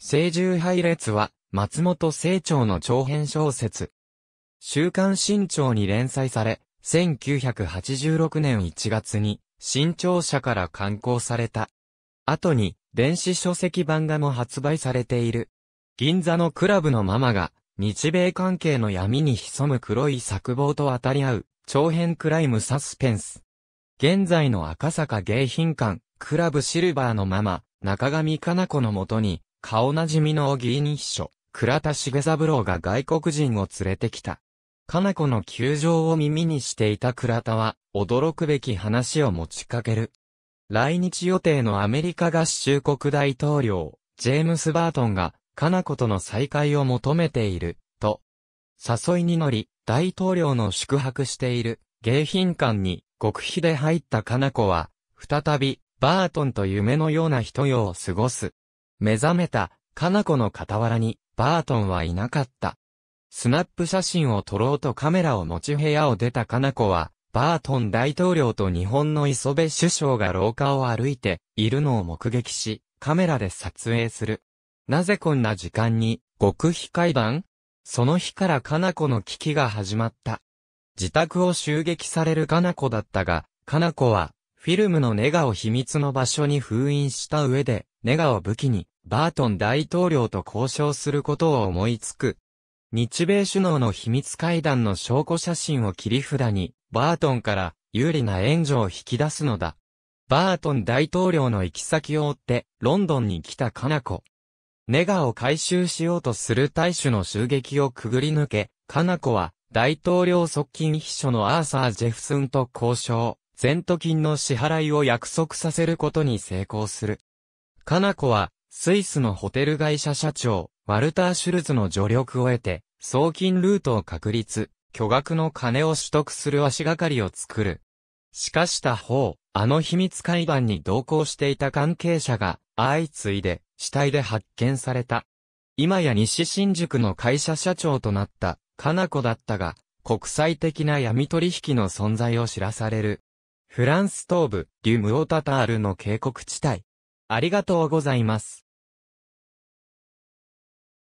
清獣配列は、松本清張の長編小説。週刊新潮に連載され、1986年1月に、新潮社から刊行された。後に、電子書籍版画も発売されている。銀座のクラブのママが、日米関係の闇に潜む黒い策謀と渡り合う、長編クライムサスペンス。現在の赤坂迎賓館、クラブシルバーのママ、中上佳奈子のもとに、顔なじみの小木井秘書、倉田茂三郎が外国人を連れてきた。佳奈子の窮状を耳にしていた倉田は、驚くべき話を持ちかける。来日予定のアメリカ合衆国大統領、ジェームス・バートンが、佳奈子との再会を求めている、と。誘いに乗り、大統領の宿泊している、迎賓館に、極秘で入った佳奈子は、再び、バートンと夢のような一夜を過ごす。目覚めた、佳奈子の傍らに、バートンはいなかった。スナップ写真を撮ろうとカメラを持ち部屋を出た佳奈子は、バートン大統領と日本の磯部首相が廊下を歩いているのを目撃し、カメラで撮影する。なぜこんな時間に、極秘会談？その日から佳奈子の危機が始まった。自宅を襲撃される佳奈子だったが、佳奈子は、フィルムのネガを秘密の場所に封印した上で、ネガを武器に、バートン大統領と交渉することを思いつく。日米首脳の秘密会談の証拠写真を切り札に、バートンから有利な援助を引き出すのだ。バートン大統領の行き先を追って、ロンドンに来た佳奈子。ネガを回収しようとする大使の襲撃をくぐり抜け、佳奈子は大統領側近秘書のアーサー・ジェフスンと交渉、前途金の支払いを約束させることに成功する。佳奈子は、スイスのホテル会社社長、ワルター・シュルツの助力を得て、送金ルートを確立、巨額の金を取得する足がかりを作る。しかし他方、あの秘密会談に同行していた関係者が、相次いで、死体で発見された。今や西新宿の会社社長となった、佳奈子だったが、国際的な闇取引の存在を知らされる。フランス東部、リュ・ムオタタールの渓谷地帯。ありがとうございます。